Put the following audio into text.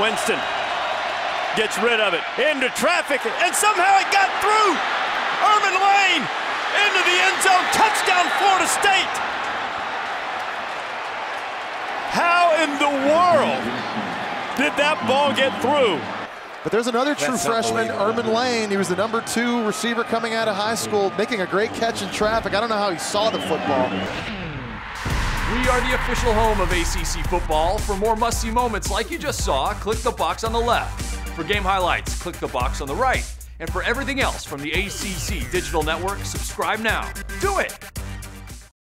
Winston gets rid of it, into traffic, and somehow it got through. Ermon Lane into the end zone, touchdown Florida State. How in the world did that ball get through? But there's another true freshman, Ermon Lane. He was the #2 receiver coming out of high school, making a great catch in traffic. I don't know how he saw the football. We are the official home of ACC football. For more must-see moments like you just saw, click the box on the left. For game highlights, click the box on the right. And for everything else from the ACC Digital Network, subscribe now. Do it!